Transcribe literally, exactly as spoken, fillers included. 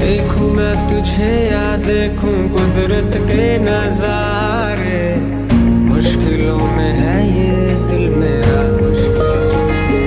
देखूं मैं तुझे या देखूं कुदरत के नज़ारे।